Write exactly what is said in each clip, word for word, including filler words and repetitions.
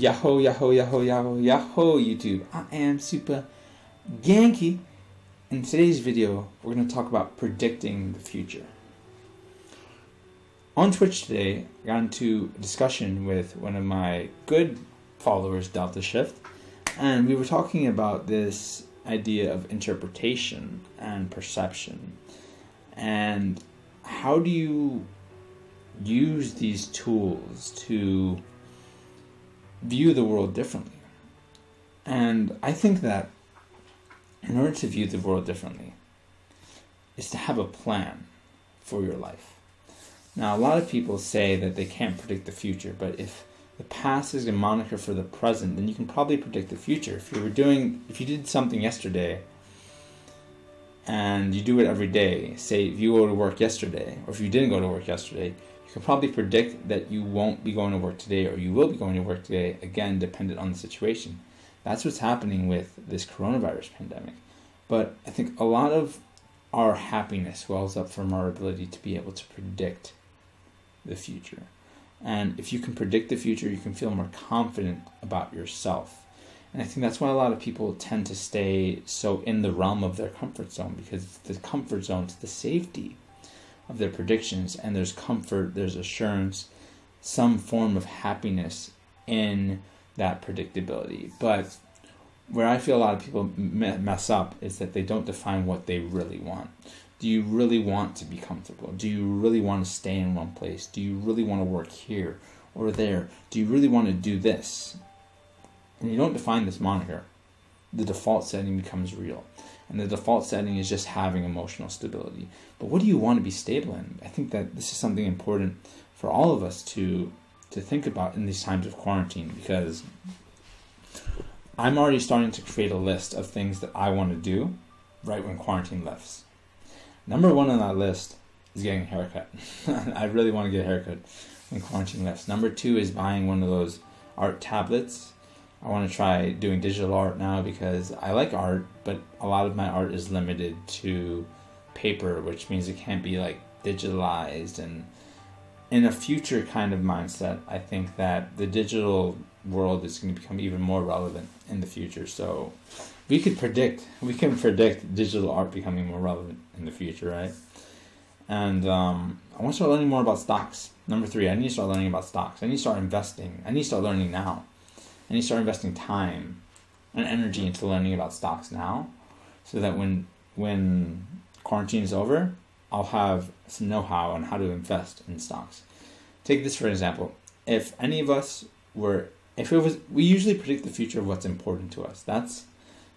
Yahoo, Yahoo, Yahoo, Yahoo, Yahoo, YouTube. I am supaGENKI. In today's video, we're going to talk about predicting the future. On Twitch today, I got into a discussion with one of my good followers, Delta Shift, and we were talking about this idea of interpretation and perception, and how do you use these tools to view the world differently. And I think that in order to view the world differently is to have a plan for your life. Now, a lot of people say that they can't predict the future, but if the past is a moniker for the present, then you can probably predict the future. If you were doing, if you did something yesterday and you do it every day, say if you go to work yesterday, or if you didn't go to work yesterday, you can probably predict that you won't be going to work today, or you will be going to work today, again, dependent on the situation. That's what's happening with this coronavirus pandemic. But I think a lot of our happiness wells up from our ability to be able to predict the future. And if you can predict the future, you can feel more confident about yourself. And I think that's why a lot of people tend to stay so in the realm of their comfort zone, because it's the comfort zone, it's the safety of their predictions, and there's comfort, there's assurance, some form of happiness in that predictability. But where I feel a lot of people mess up is that they don't define what they really want. Do you really want to be comfortable? Do you really want to stay in one place? Do you really want to work here or there? Do you really want to do this? And you don't define this moniker, the default setting becomes real. And the default setting is just having emotional stability. But what do you want to be stable in? I think that this is something important for all of us to to think about in these times of quarantine, because I'm already starting to create a list of things that I want to do right when quarantine lifts. Number one on that list is getting a haircut. I really want to get a haircut when quarantine lifts. Number two is buying one of those art tablets. I want to try doing digital art now because I like art, but a lot of my art is limited to paper, which means it can't be like digitalized. And in a future kind of mindset, I think that the digital world is going to become even more relevant in the future. So we could predict, we can predict digital art becoming more relevant in the future, right? And um, I want to start learning more about stocks. Number three, I need to start learning about stocks. I need to start investing. I need to start learning now. And you start investing time and energy into learning about stocks now, so that when when quarantine is over, I'll have some know-how on how to invest in stocks. Take this for an example. If any of us were, if it was, we usually predict the future of what's important to us. That's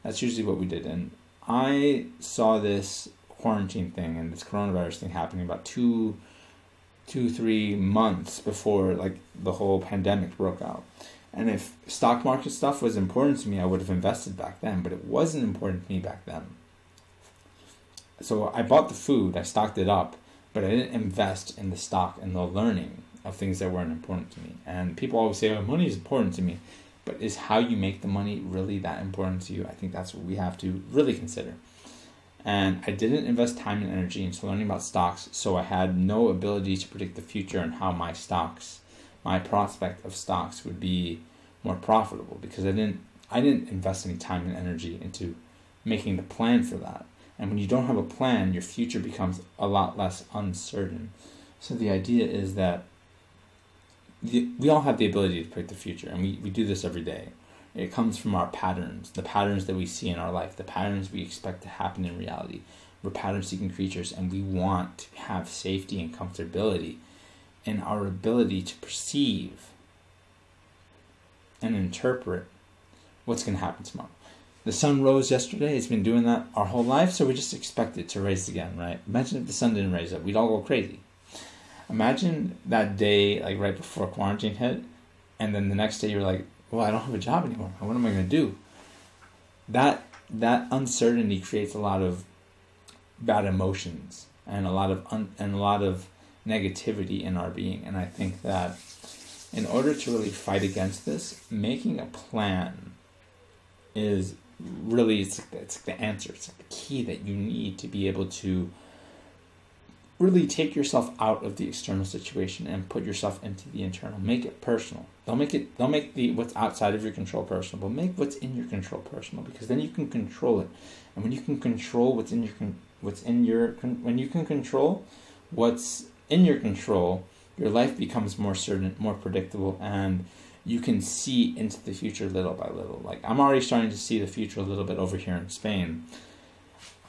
that's usually what we did. And I saw this quarantine thing and this coronavirus thing happening about two, two, three months before like the whole pandemic broke out. And if stock market stuff was important to me, I would have invested back then, but it wasn't important to me back then. So I bought the food, I stocked it up, but I didn't invest in the stock and the learning of things that weren't important to me. And people always say, oh, money is important to me, but is how you make the money really that important to you? I think that's what we have to really consider. And I didn't invest time and energy into learning about stocks, so I had no ability to predict the future and how my stocks my prospect of stocks would be more profitable, because I didn't I didn't invest any time and energy into making the plan for that. And when you don't have a plan, your future becomes a lot less uncertain. So the idea is that the, we all have the ability to predict the future, and we, we do this every day. It comes from our patterns, the patterns that we see in our life, the patterns we expect to happen in reality. We're pattern-seeking creatures, and we want to have safety and comfortability in our ability to perceive and interpret what's going to happen tomorrow. The sun rose yesterday. It's been doing that our whole life, so we just expect it to rise again, right? Imagine if the sun didn't rise up. We'd all go crazy. Imagine that day, like right before quarantine hit, and then the next day you're like, well, I don't have a job anymore. What am I going to do? That, that uncertainty creates a lot of bad emotions and a lot of, un, and a lot of negativity in our being. And I think that in order to really fight against this, making a plan is really, it's, it's the answer. It's the key that you need to be able to really take yourself out of the external situation and put yourself into the internal. Make it personal. Don't make it, don't make the what's outside of your control personal, but make what's in your control personal, because then you can control it. And when you can control what's in your what's in your when you can control what's in your control, your life becomes more certain, more predictable, and you can see into the future little by little. Like, I'm already starting to see the future a little bit over here in Spain.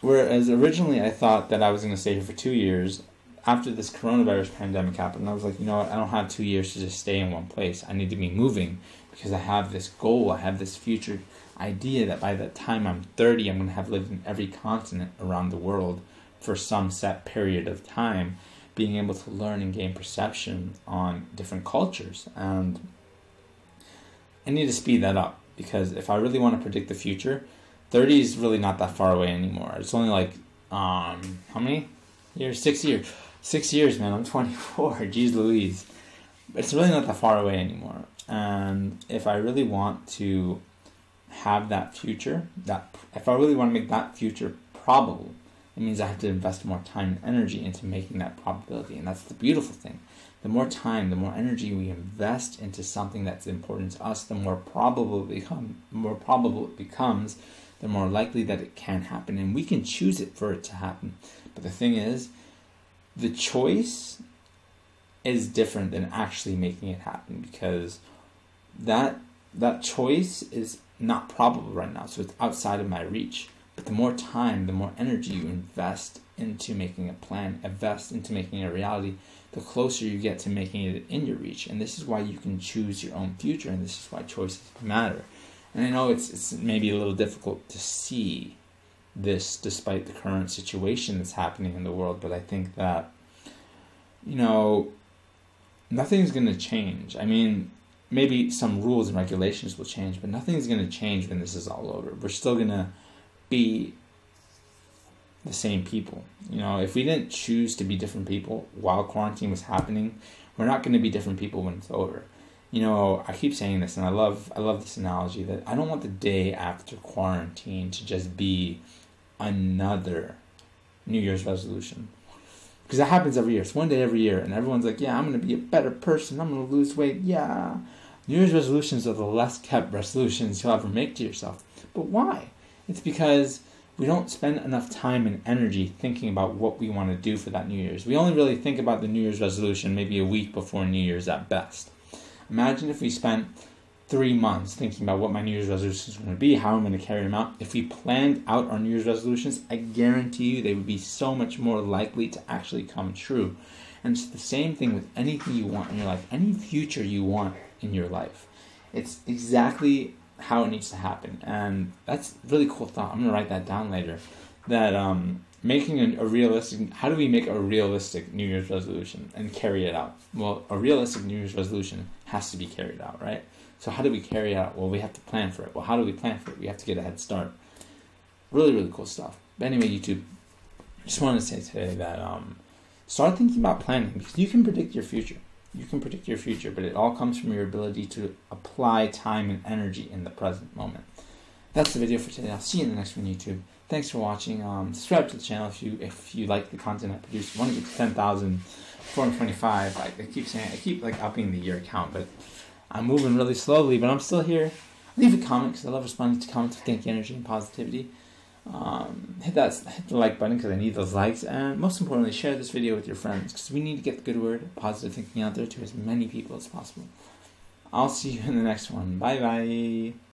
Whereas originally I thought that I was going to stay here for two years. After this coronavirus pandemic happened, I was like, you know what, I don't have two years to just stay in one place. I need to be moving because I have this goal. I have this future idea that by the time I'm thirty, I'm going to have lived in every continent around the world for some set period of time, being able to learn and gain perception on different cultures. And I need to speed that up, because if I really want to predict the future, thirty is really not that far away anymore. It's only like, um, how many years? Six years. Six years, man. I'm twenty-four. Jeez Louise. It's really not that far away anymore. And if I really want to have that future, that if I really want to make that future probable, it means I have to invest more time and energy into making that probability. And that's the beautiful thing. The more time, the more energy we invest into something that's important to us, the more probable it become, more probable it becomes, the more likely that it can happen. And we can choose it for it to happen. But the thing is, the choice is different than actually making it happen, because that that choice is not probable right now. So it's outside of my reach. But the more time, the more energy you invest into making a plan, invest into making it a reality, the closer you get to making it in your reach. And this is why you can choose your own future, and this is why choices matter. And I know it's, it's maybe a little difficult to see this despite the current situation that's happening in the world, but I think that, you know, nothing's going to change. I mean, maybe some rules and regulations will change, but nothing's going to change when this is all over. We're still going to be the same people. You know, if we didn't choose to be different people while quarantine was happening, we're not going to be different people when it's over. You know, I keep saying this, and I love I love this analogy, that I don't want the day after quarantine to just be another New Year's resolution, because that happens every year. It's one day every year, and everyone's like, yeah, I'm going to be a better person, I'm going to lose weight, yeah. New Year's resolutions are the less kept resolutions you'll ever make to yourself. But why? It's because we don't spend enough time and energy thinking about what we want to do for that New Year's. We only really think about the New Year's resolution maybe a week before New Year's at best. Imagine if we spent three months thinking about what my New Year's resolutions are going to be, how I'm going to carry them out. If we planned out our New Year's resolutions, I guarantee you they would be so much more likely to actually come true. And it's the same thing with anything you want in your life, any future you want in your life. It's exactly how it needs to happen. And that's a really cool thought. I'm going to write that down later. That um, making a, a realistic, how do we make a realistic New Year's resolution and carry it out? Well, a realistic New Year's resolution has to be carried out, right? So how do we carry it out? Well, we have to plan for it. Well, how do we plan for it? We have to get a head start. Really, really cool stuff. But anyway, YouTube, I just wanted to say today that um, start thinking about planning, because you can predict your future. You can predict your future, but it all comes from your ability to apply time and energy in the present moment. That's the video for today. I'll see you in the next one, YouTube. Thanks for watching. Um, subscribe to the channel if you if you like the content I produce. I want to get to ten thousand four hundred twenty-five. Like I keep saying, I keep like upping the year count, but I'm moving really slowly. But I'm still here. Leave a comment, because I love responding to comments with Genki energy and positivity. Um, hit that hit the like button, because I need those likes, and most importantly, share this video with your friends, because we need to get the good word, positive thinking out there to as many people as possible. I'll see you in the next one. Bye bye.